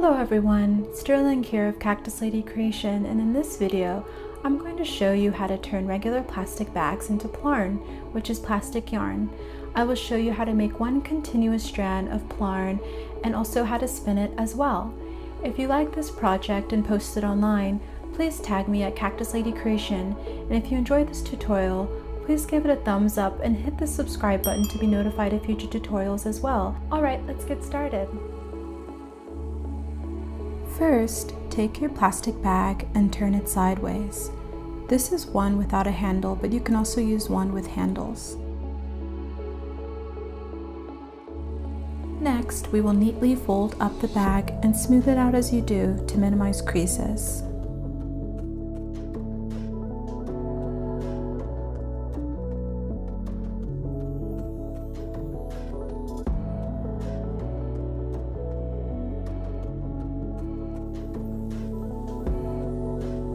Hello everyone, Sterling here of Cactus Lady Creation, and in this video I'm going to show you how to turn regular plastic bags into plarn, which is plastic yarn. I will show you how to make one continuous strand of plarn and also how to spin it as well. If you like this project and post it online, please tag me at Cactus Lady Creation, and if you enjoyed this tutorial, please give it a thumbs up and hit the subscribe button to be notified of future tutorials as well. Alright, let's get started. First, take your plastic bag and turn it sideways. This is one without a handle, but you can also use one with handles. Next, we will neatly fold up the bag and smooth it out as you do to minimize creases.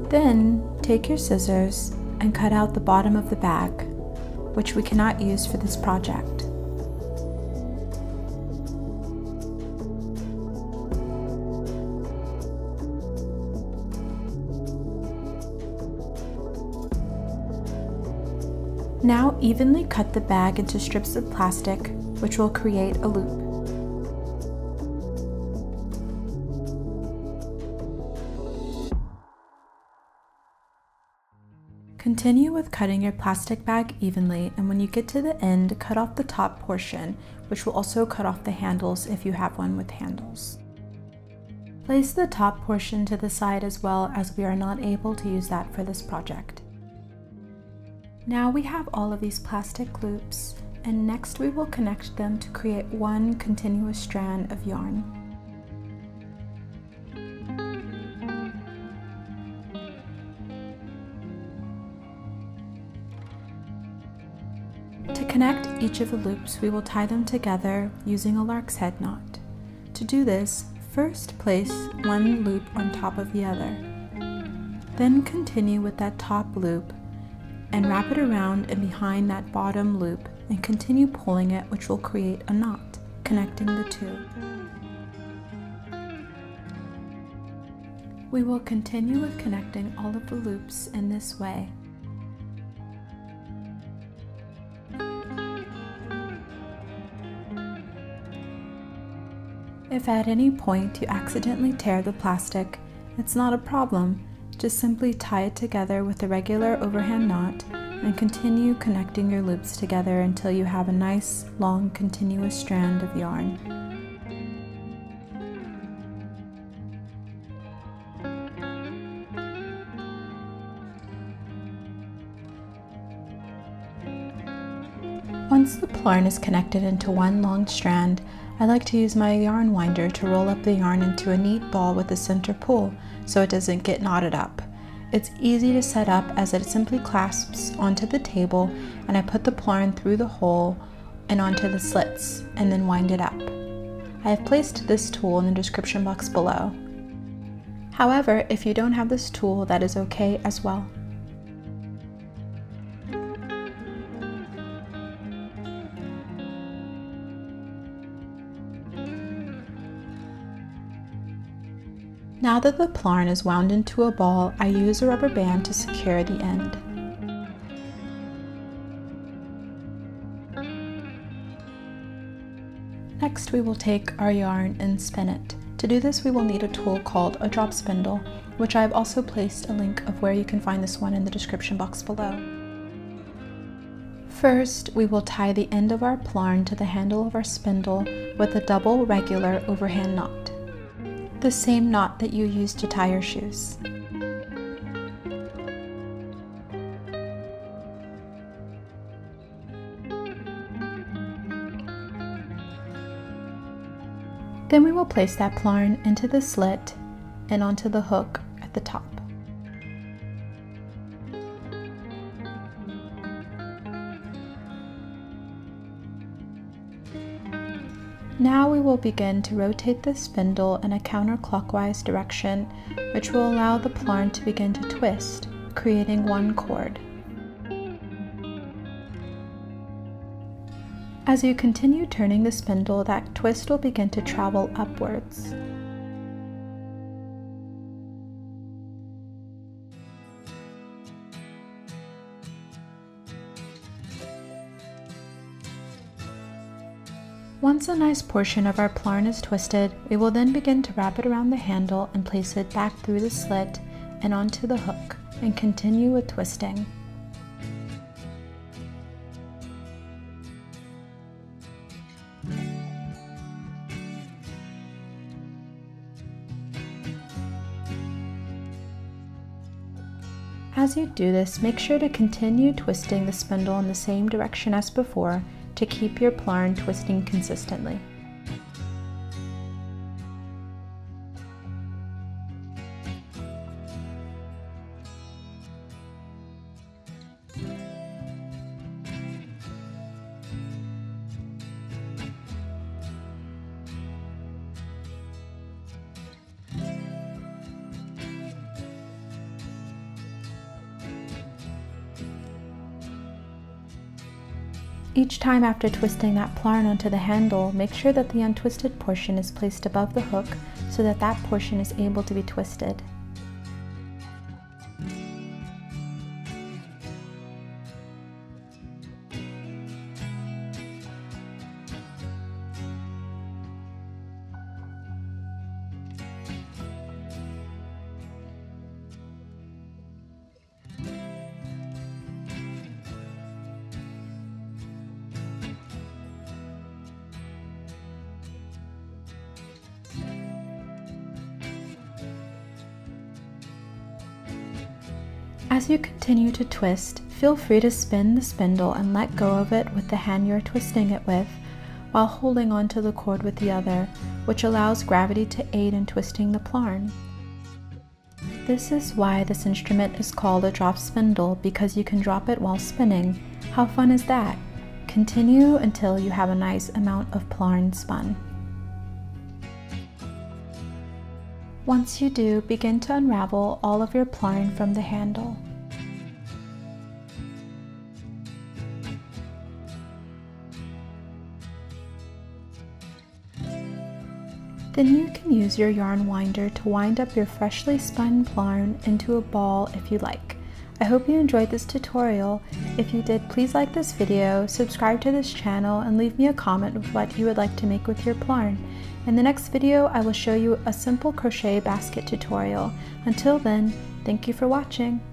Then, take your scissors and cut out the bottom of the bag, which we cannot use for this project. Now evenly cut the bag into strips of plastic, which will create a loop. Continue with cutting your plastic bag evenly, and when you get to the end, cut off the top portion, which will also cut off the handles if you have one with handles. Place the top portion to the side as well, as we are not able to use that for this project. Now we have all of these plastic loops, and next we will connect them to create one continuous strand of yarn. To connect each of the loops, we will tie them together using a lark's head knot. To do this, first place one loop on top of the other. Then continue with that top loop and wrap it around and behind that bottom loop and continue pulling it, which will create a knot, connecting the two. We will continue with connecting all of the loops in this way. If at any point you accidentally tear the plastic, it's not a problem. Just simply tie it together with a regular overhand knot and continue connecting your loops together until you have a nice, long, continuous strand of yarn. Once the plarn is connected into one long strand, I like to use my yarn winder to roll up the yarn into a neat ball with a center pull so it doesn't get knotted up. It's easy to set up as it simply clasps onto the table, and I put the plarn through the hole and onto the slits and then wind it up. I have placed this tool in the description box below. However, if you don't have this tool, that is okay as well. Now that the plarn is wound into a ball, I use a rubber band to secure the end. Next, we will take our yarn and spin it. To do this, we will need a tool called a drop spindle, which I have also placed a link of where you can find this one in the description box below. First, we will tie the end of our plarn to the handle of our spindle with a double regular overhand knot, the same knot that you use to tie your shoes. Then we will place that plarn into the slit and onto the hook at the top. Now we will begin to rotate the spindle in a counterclockwise direction, which will allow the plarn to begin to twist, creating one cord. As you continue turning the spindle, that twist will begin to travel upwards. Once a nice portion of our plarn is twisted, we will then begin to wrap it around the handle and place it back through the slit and onto the hook, and continue with twisting. As you do this, make sure to continue twisting the spindle in the same direction as before to keep your plarn twisting consistently. Each time after twisting that plarn onto the handle, make sure that the untwisted portion is placed above the hook so that that portion is able to be twisted. As you continue to twist, feel free to spin the spindle and let go of it with the hand you're twisting it with, while holding onto the cord with the other, which allows gravity to aid in twisting the plarn. This is why this instrument is called a drop spindle, because you can drop it while spinning. How fun is that? Continue until you have a nice amount of plarn spun. Once you do, begin to unravel all of your plarn from the handle. Then you can use your yarn winder to wind up your freshly spun plarn into a ball if you like. I hope you enjoyed this tutorial. If you did, please like this video, subscribe to this channel, and leave me a comment of what you would like to make with your plarn. In the next video, I will show you a simple crochet basket tutorial. Until then, thank you for watching.